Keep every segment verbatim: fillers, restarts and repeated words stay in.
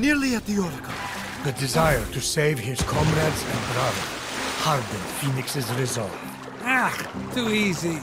nearly at the Oracle. The desire to save his comrades and brother hardened Fenyx's resolve. Ah, too easy.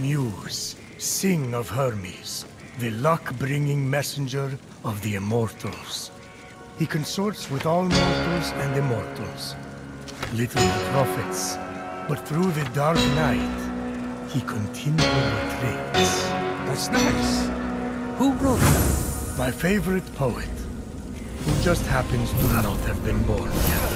Muse, sing of Hermes, the luck-bringing messenger of the immortals. He consorts with all mortals and immortals, little prophets, but through the dark night, he continually trades. That's nice. Who wrote that? My favorite poet, who just happens to not have been born yet.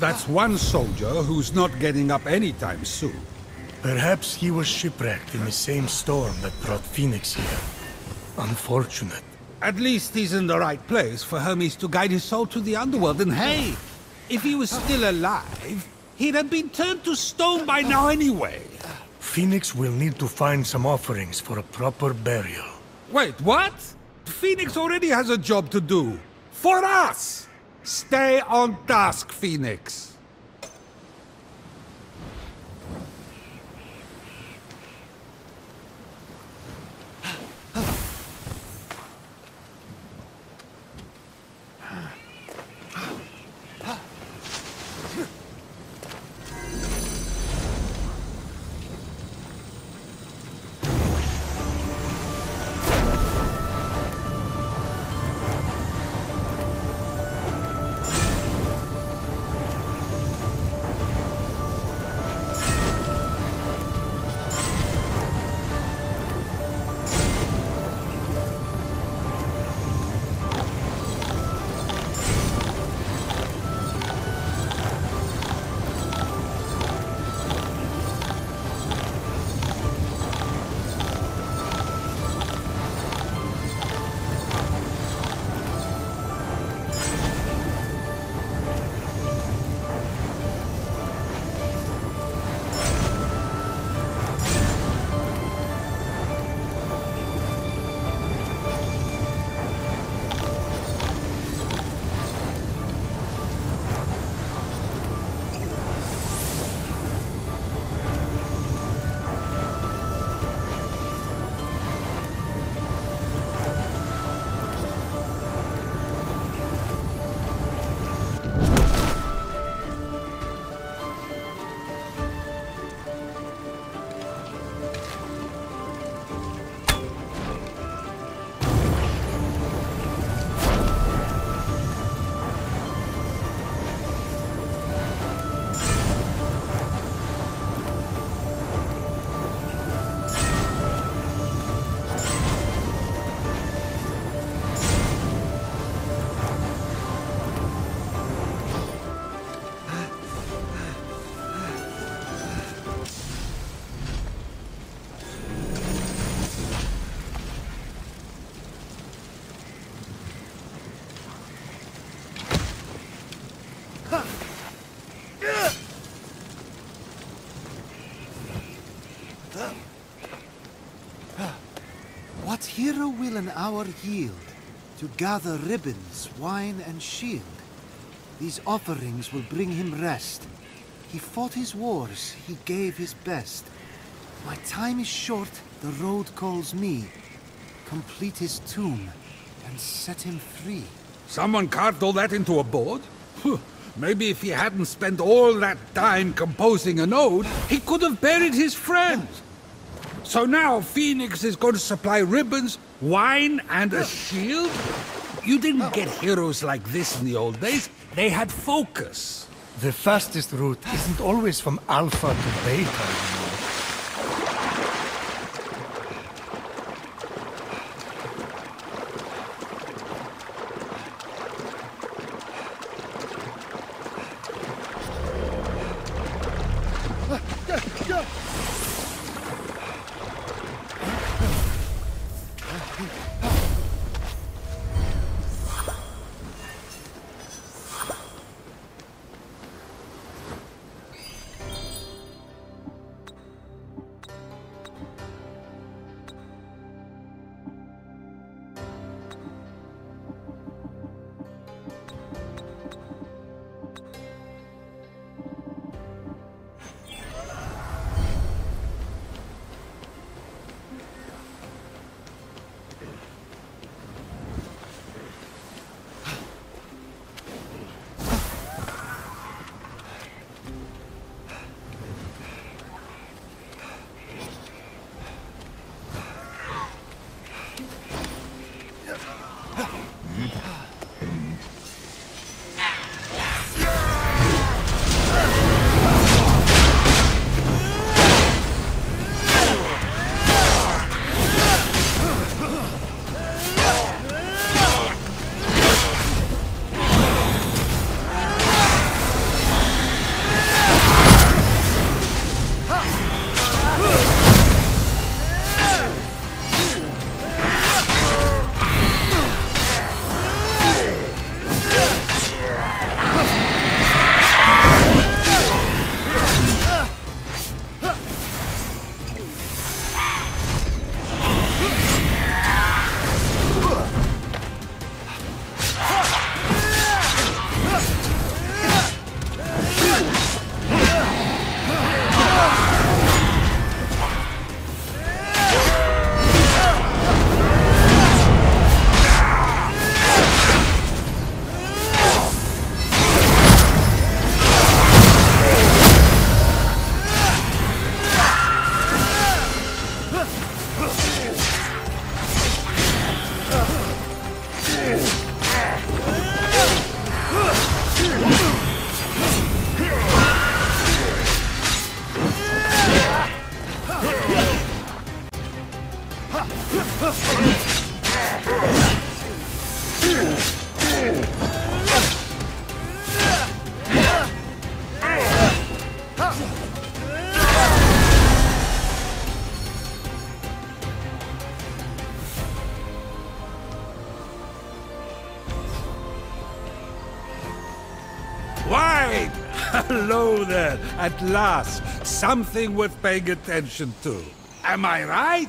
That's one soldier who's not getting up anytime soon. Perhaps he was shipwrecked in the same storm that brought Fenyx here. Unfortunate. At least he's in the right place for Hermes to guide his soul to the underworld. And hey, if he was still alive, he'd have been turned to stone by now anyway. Fenyx will need to find some offerings for a proper burial. Wait, what? Fenyx already has a job to do. For us! Stay on task, Fenyx. What hero will an hour yield to gather ribbons, wine, and shield? These offerings will bring him rest. He fought his wars, he gave his best. My time is short, the road calls me. Complete his tomb and set him free. Someone carved all that into a board? Maybe if he hadn't spent all that time composing an ode, he could have buried his friends. So now Fenyx is going to supply ribbons, wine, and a shield? You didn't get heroes like this in the old days. They had focus. The fastest route isn't always from alpha to beta. Why? Hello there, at last. Something worth paying attention to. Am I right?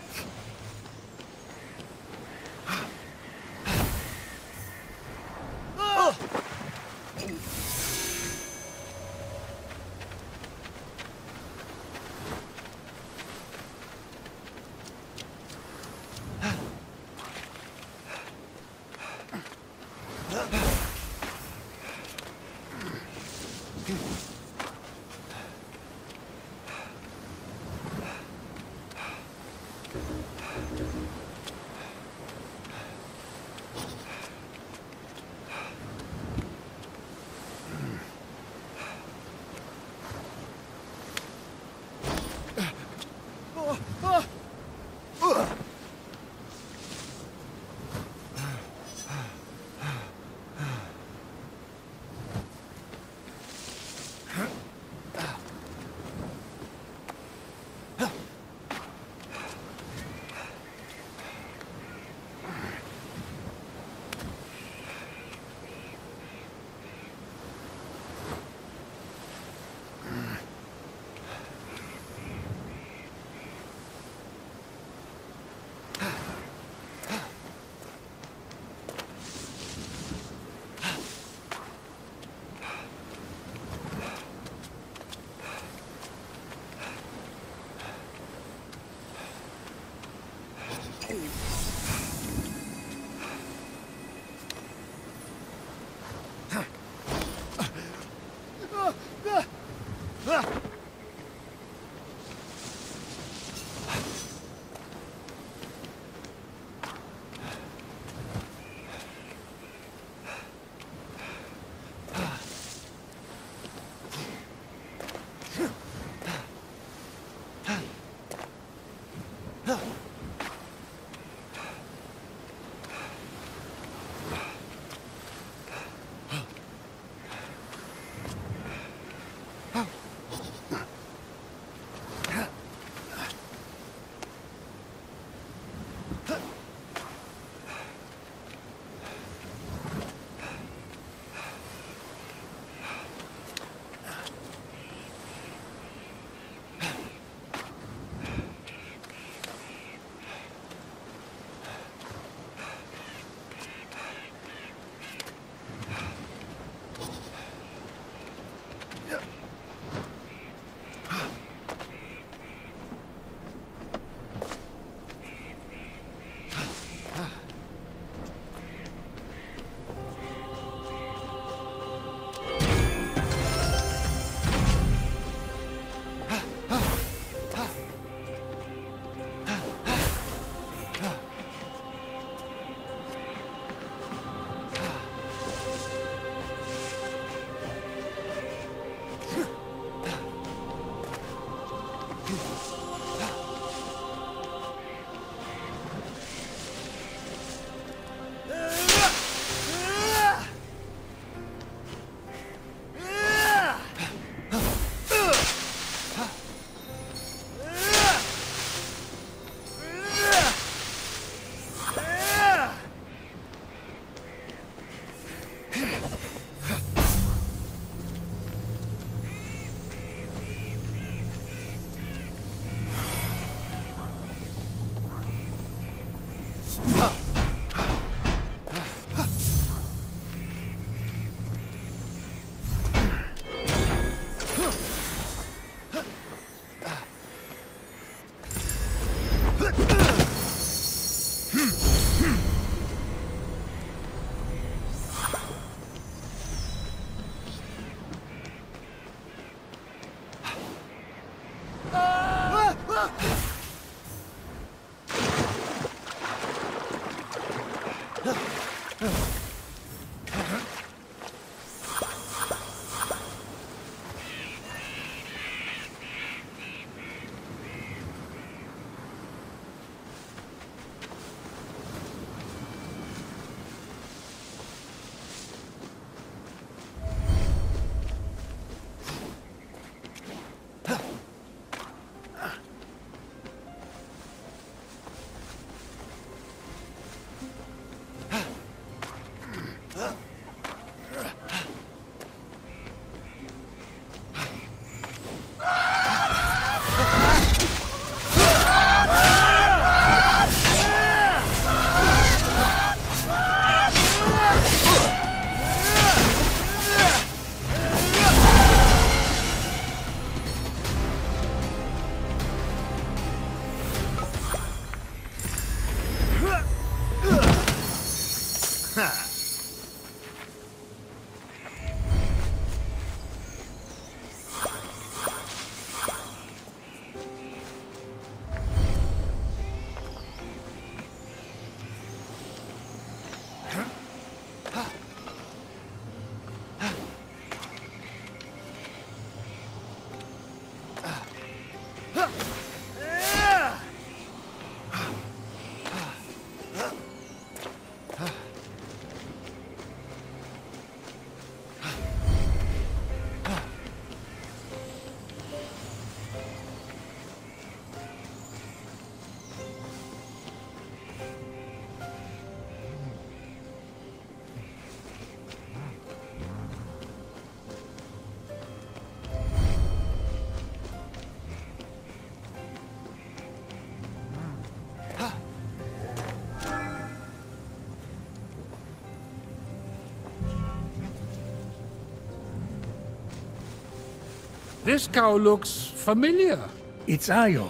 This cow looks familiar. It's Io,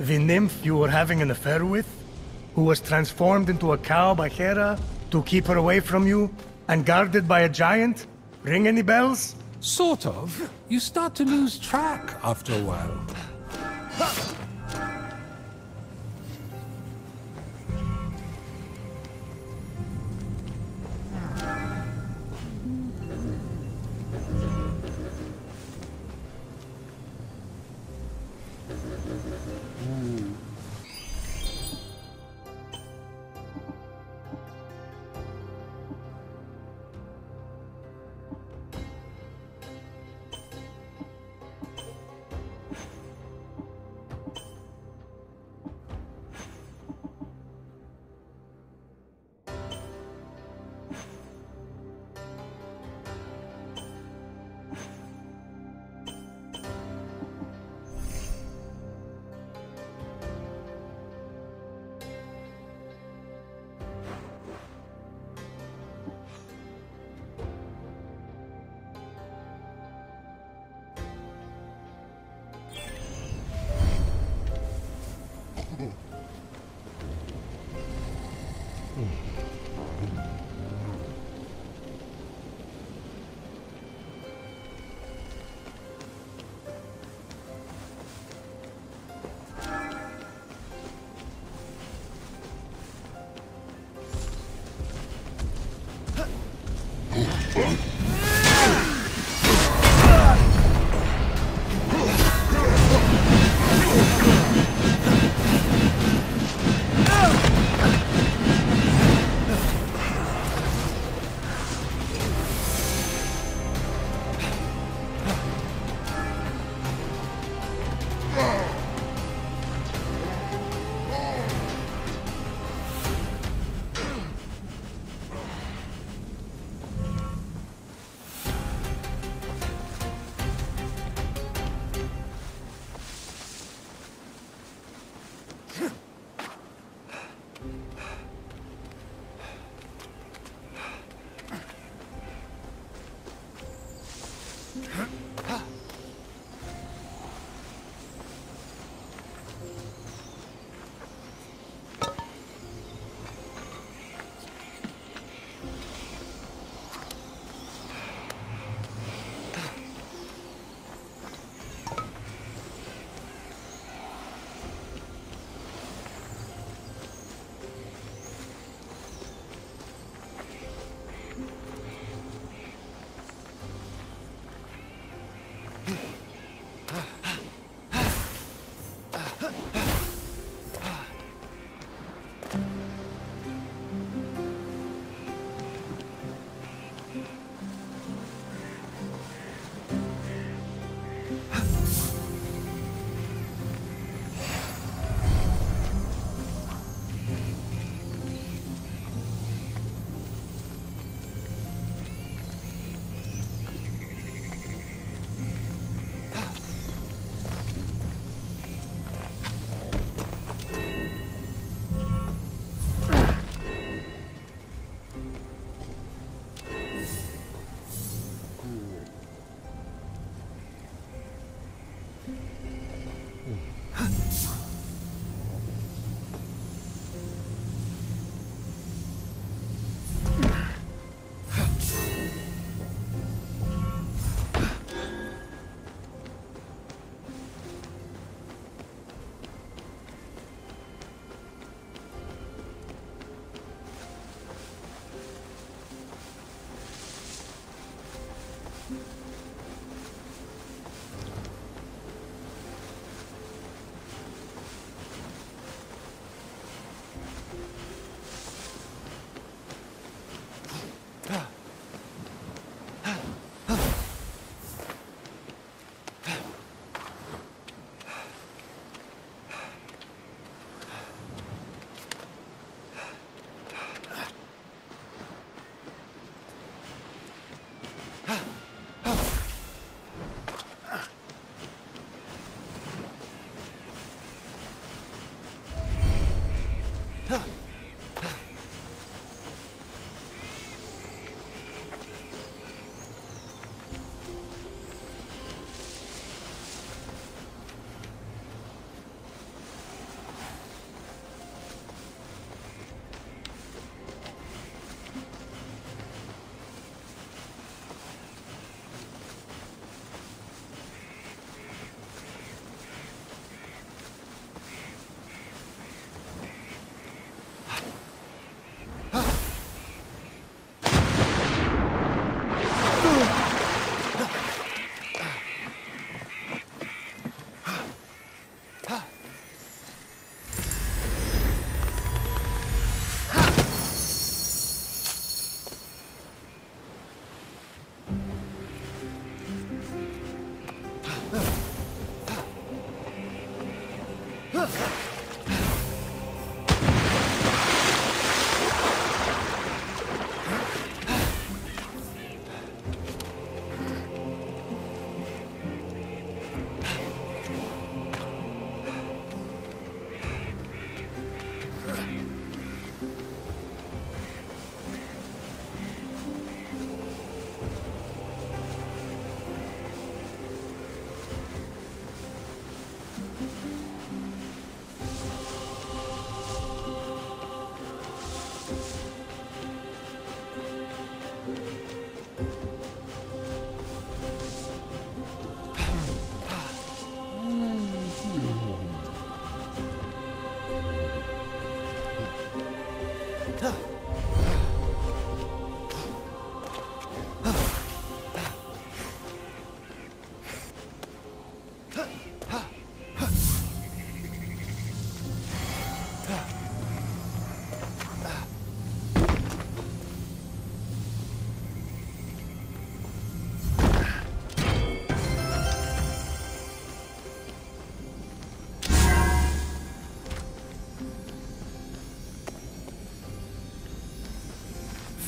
the nymph you were having an affair with, who was transformed into a cow by Hera to keep her away from you, and guarded by a giant. Ring any bells? Sort of. You start to lose track after a while.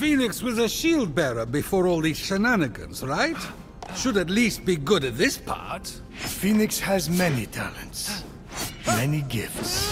Fenyx was a shield bearer before all these shenanigans, right? Should at least be good at this part. Fenyx has many talents, many gifts.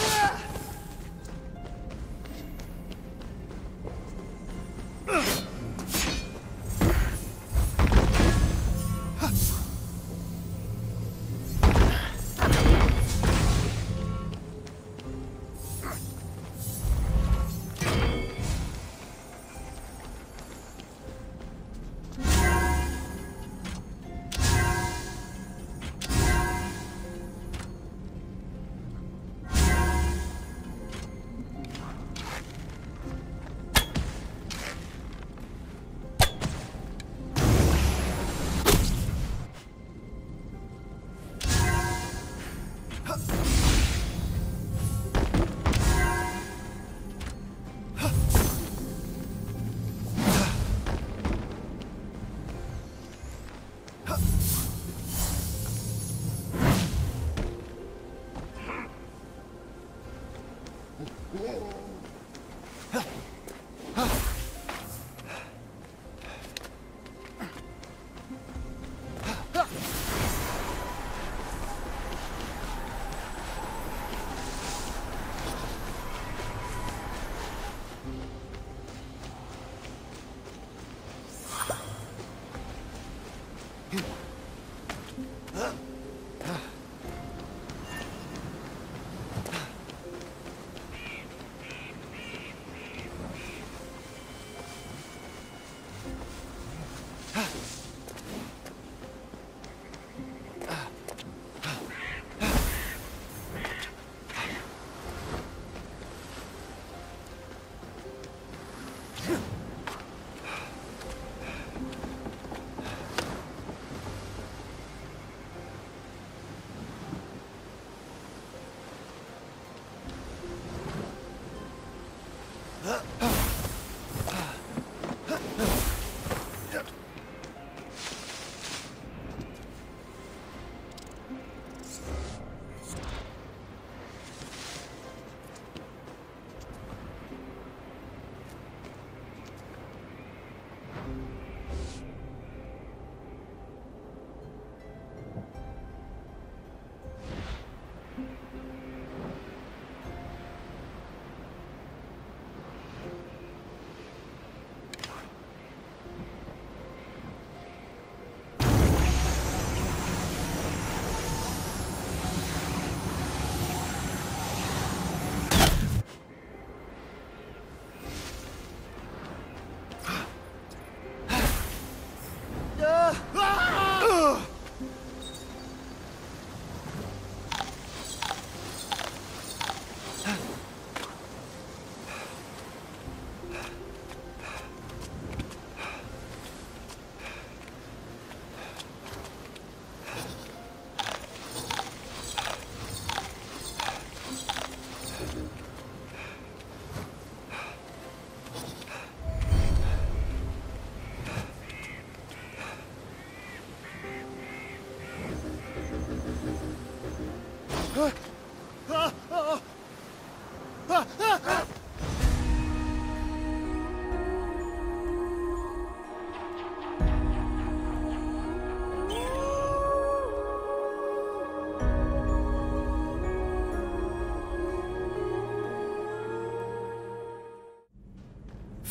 Ah!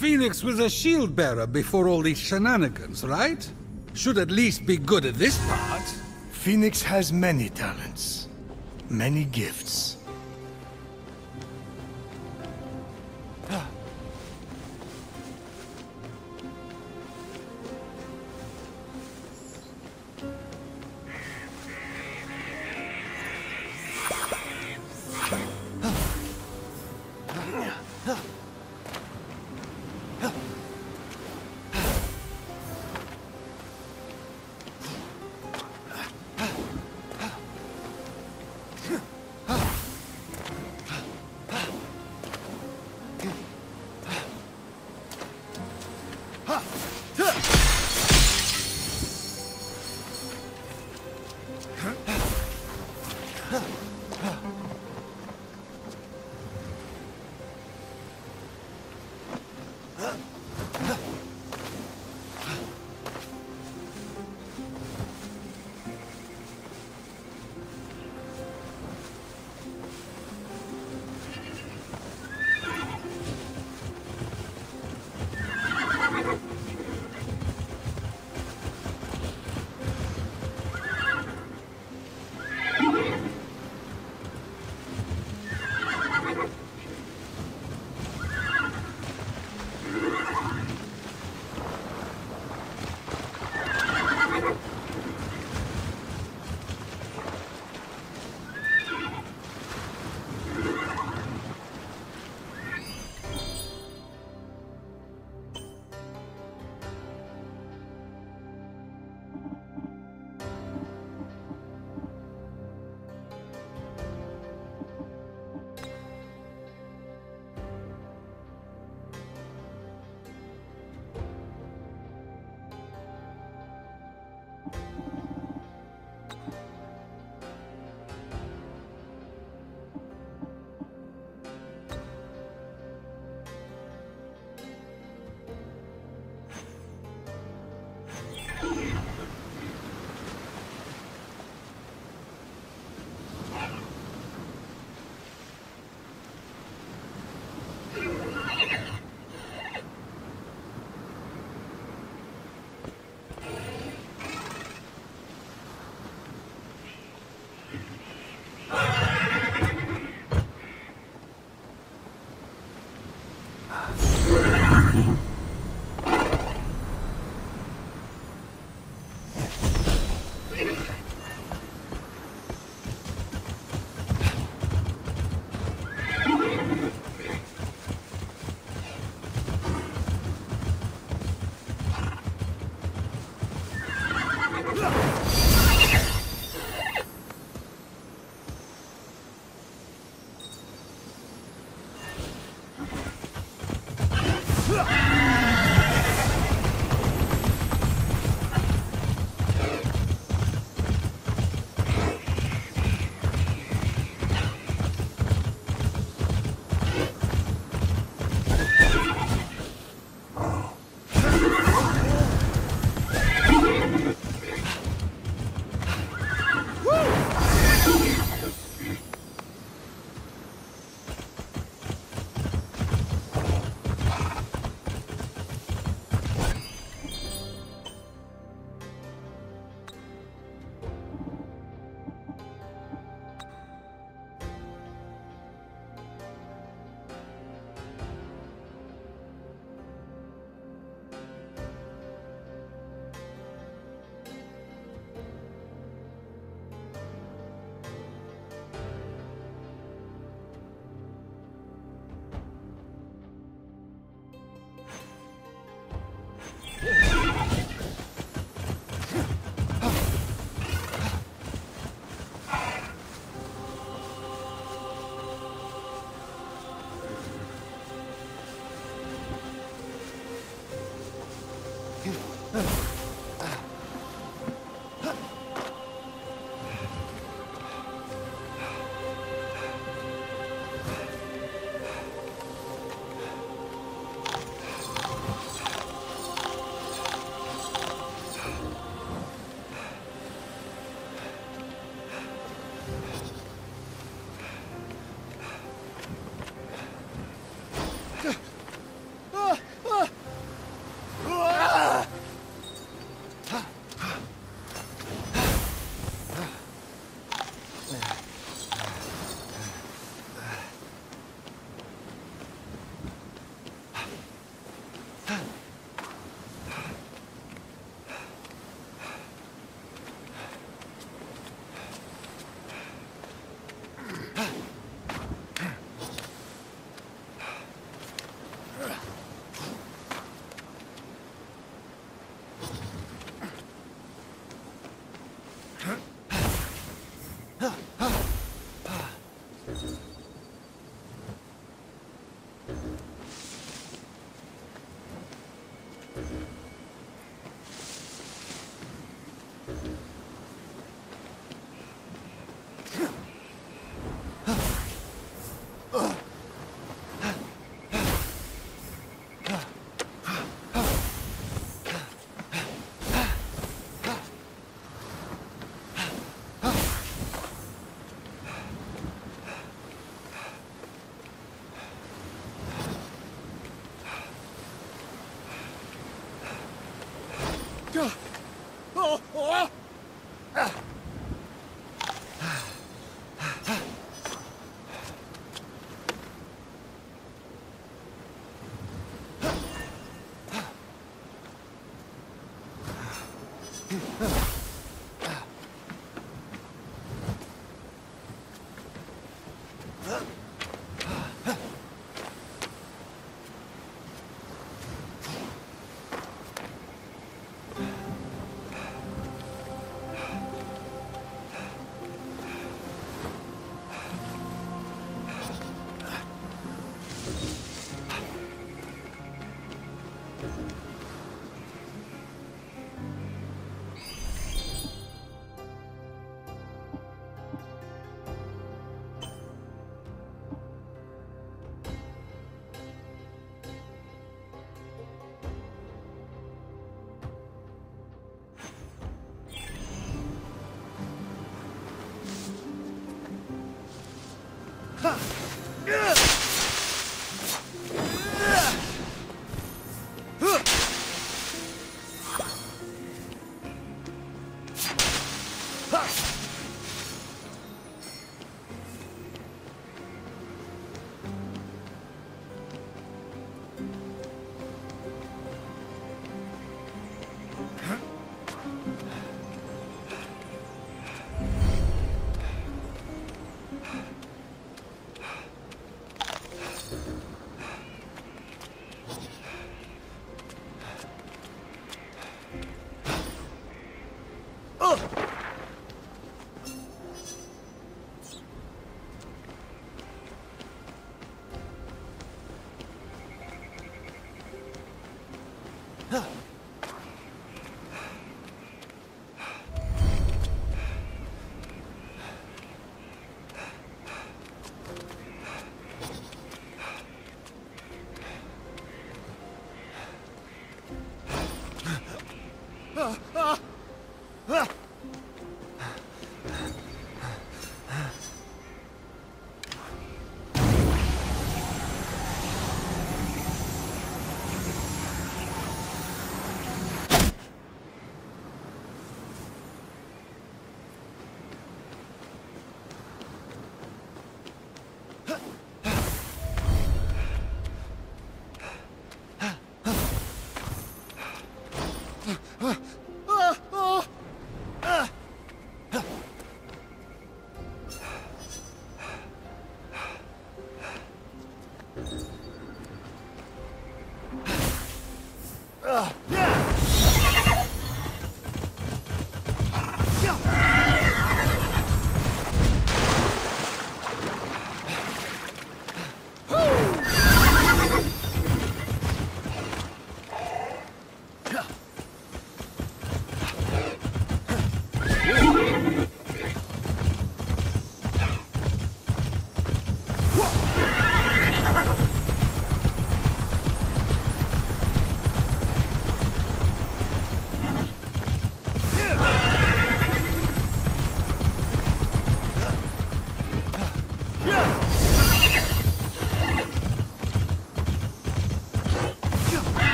Fenyx was a shield bearer before all these shenanigans, right? Should at least be good at this part. Fenyx has many talents, many gifts.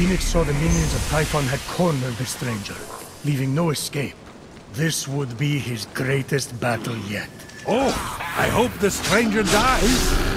Fenyx saw the minions of Typhon had cornered the stranger, leaving no escape. This would be his greatest battle yet. Oh, I hope the stranger dies!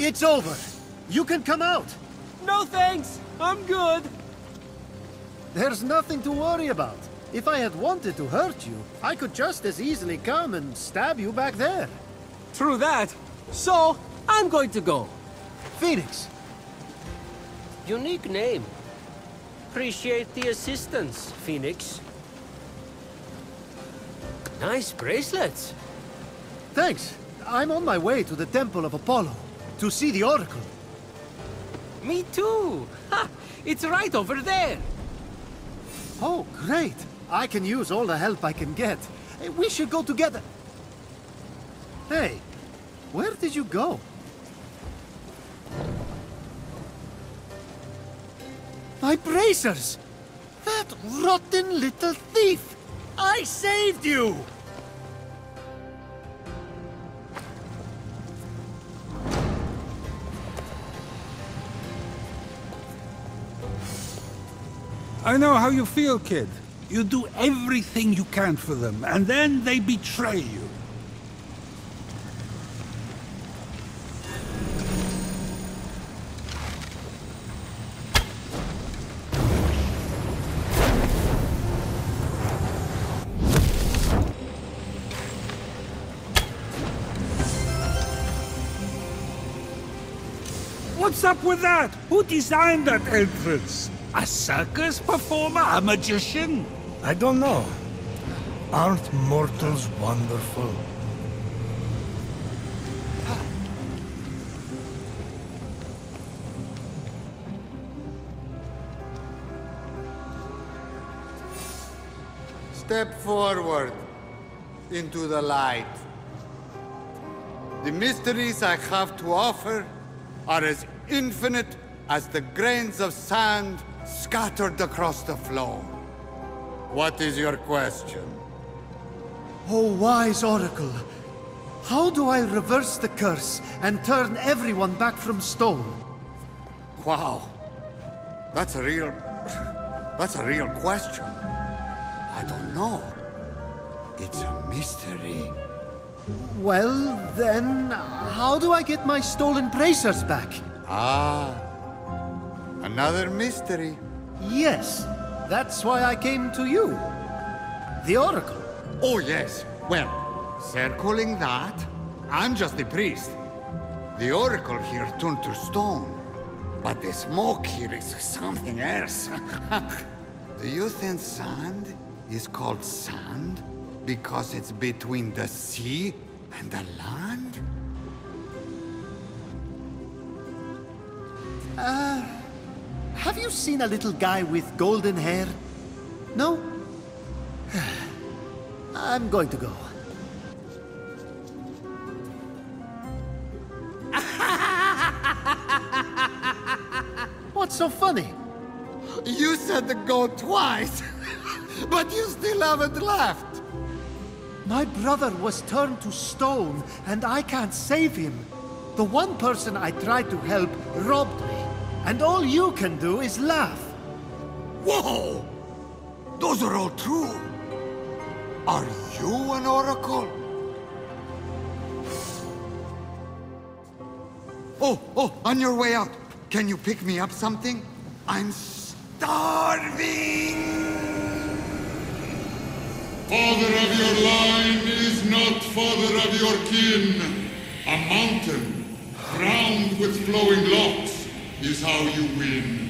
It's over. You can come out. No thanks. I'm good. There's nothing to worry about. If I had wanted to hurt you, I could just as easily come and stab you back there. True that. So, I'm going to go. Fenyx. Unique name. Appreciate the assistance, Fenyx. Nice bracelets. Thanks. I'm on my way to the Temple of Apollo. To see the Oracle. Me too! Ha! It's right over there! Oh, great! I can use all the help I can get. We should go together. Hey, where did you go? My bracers! That rotten little thief! I saved you! I know how you feel, kid. You do everything you can for them, and then they betray you. What's up with that? Who designed that entrance? A circus performer? A magician? I don't know. Aren't mortals wonderful? Step forward into the light. The mysteries I have to offer are as infinite as the grains of sand scattered across the floor. What is your question? Oh, wise Oracle, how do I reverse the curse and turn everyone back from stone? Wow, that's a real... that's a real question. I don't know. It's a mystery. Well, then, how do I get my stolen bracers back? Ah. Another mystery. Yes, that's why I came to you. The Oracle. Oh, yes. Well, circling that, I'm just the priest. The Oracle here turned to stone, but the smoke here is something else. Do you think sand is called sand because it's between the sea and the land? Uh... Have you seen a little guy with golden hair? No? I'm going to go. What's so funny? You said to go twice, but you still haven't left. My brother was turned to stone, and I can't save him. The one person I tried to help robbed me. And all you can do is laugh. Whoa! Those are all true. Are you an oracle? Oh, oh, on your way out, can you pick me up something? I'm starving! Father of your line is not father of your kin. A mountain, crowned with flowing locks, is how you win.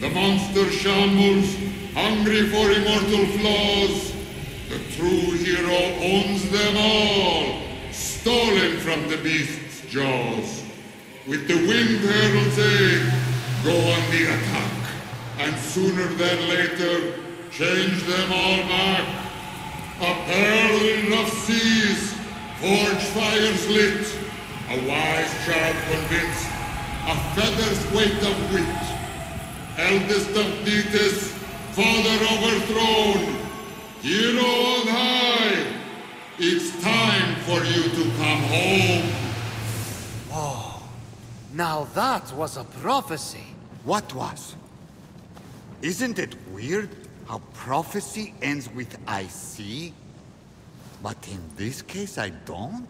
The monster shambles, hungry for immortal flaws. The true hero owns them all, stolen from the beast's jaws. With the winged herald's aid, go on the attack, and sooner than later, change them all back. A pearl of seas, forge fires lit, a wise child convinced, a feather's weight of wit. Eldest of Deetis, father overthrown, hero on high, it's time for you to come home. Oh, now that was a prophecy. What was? Isn't it weird how prophecy ends with I see? But in this case I don't?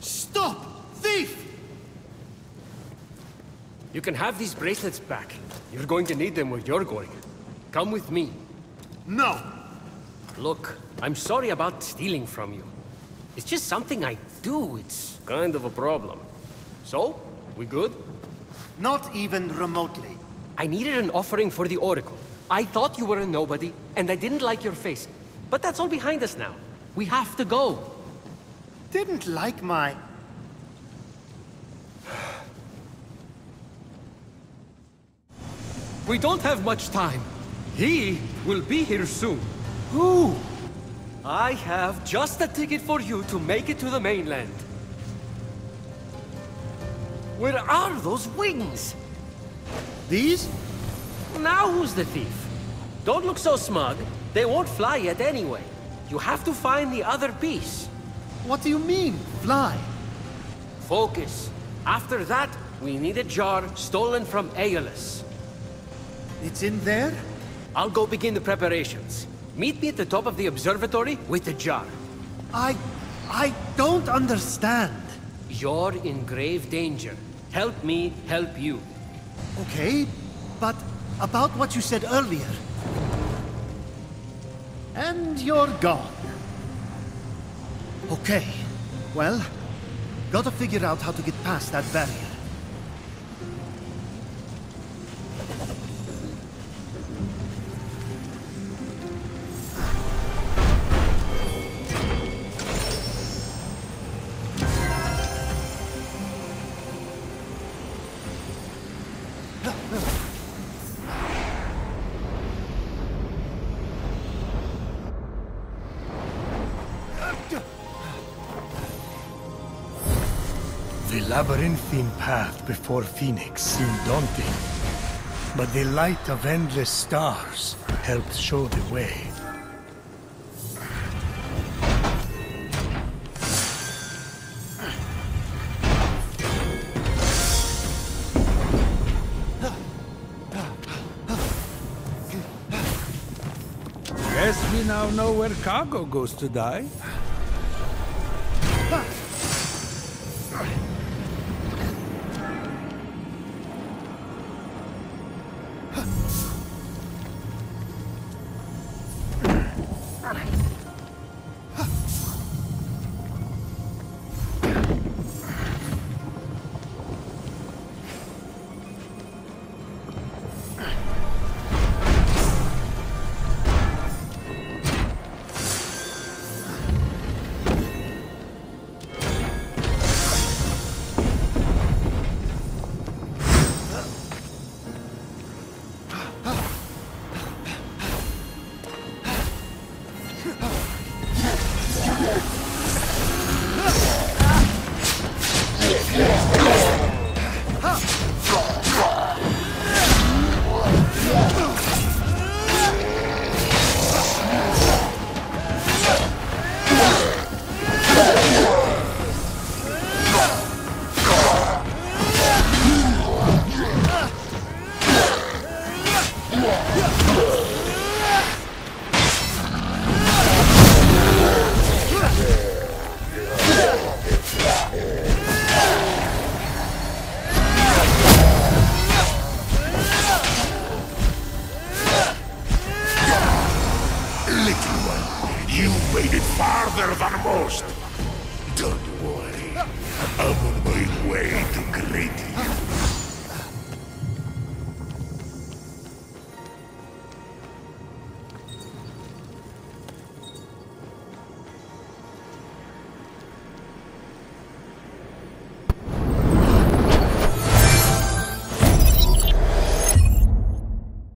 Stop, thief! You can have these bracelets back. You're going to need them where you're going. Come with me. No! Look, I'm sorry about stealing from you. It's just something I do. It's kind of a problem. So, we good? Not even remotely. I needed an offering for the Oracle. I thought you were a nobody, and I didn't like your face. But that's all behind us now. We have to go. Didn't like my... We don't have much time. He will be here soon. Who? I have just a ticket for you to make it to the mainland. Where are those wings? These? Now who's the thief? Don't look so smug. They won't fly yet anyway. You have to find the other piece. What do you mean, fly? Focus. After that, we need a jar stolen from Aeolus. It's in there? I'll go begin the preparations. Meet me at the top of the observatory with the jar. I... I don't understand. You're in grave danger. Help me help you. Okay, but about what you said earlier. And you're gone. Okay, well, gotta figure out how to get past that barrier. Labyrinthine path before Fenyx seemed daunting, but the light of endless stars helped show the way. Guess we now know where cargo goes to die. Huh? farther than most.